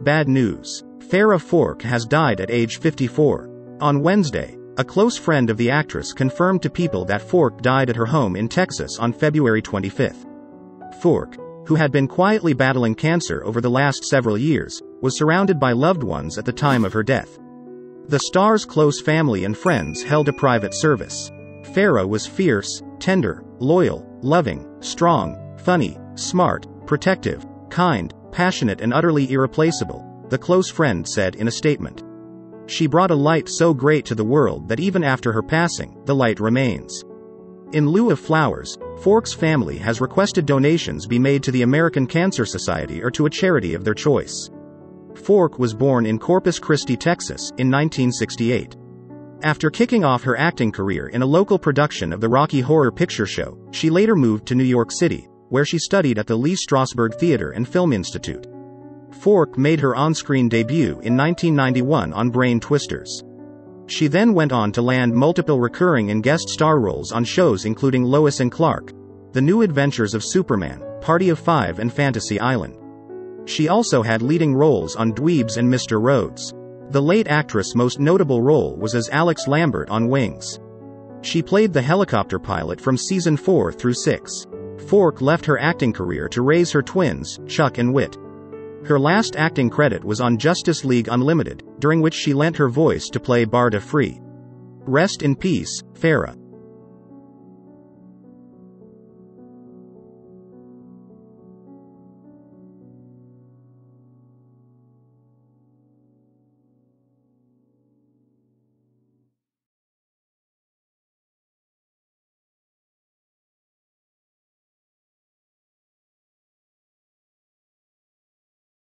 Bad news. Farrah Forke has died at age 54. On Wednesday, a close friend of the actress confirmed to People that Forke died at her home in Texas on February 25. Forke, who had been quietly battling cancer over the last several years, was surrounded by loved ones at the time of her death. The star's close family and friends held a private service. Farrah was fierce, tender, loyal, loving, strong, funny, smart, protective, kind, passionate and utterly irreplaceable, the close friend said in a statement. She brought a light so great to the world that even after her passing, the light remains. In lieu of flowers, Forke's family has requested donations be made to the American Cancer Society or to a charity of their choice. Forke was born in Corpus Christi, Texas, in 1968. After kicking off her acting career in a local production of The Rocky Horror Picture Show, she later moved to New York City, where she studied at the Lee Strasberg Theatre and Film Institute. Forke made her on-screen debut in 1991 on Brain Twisters. She then went on to land multiple recurring and guest star roles on shows including Lois & Clark, The New Adventures of Superman, Party of Five and Fantasy Island. She also had leading roles on Dweebs and Mr. Rhodes. The late actress' most notable role was as Alex Lambert on Wings. She played the helicopter pilot from season 4 through 6. Forke left her acting career to raise her twins, Chuck and Wit. Her last acting credit was on Justice League Unlimited, during which she lent her voice to play Barda Free. Rest in peace, Farrah.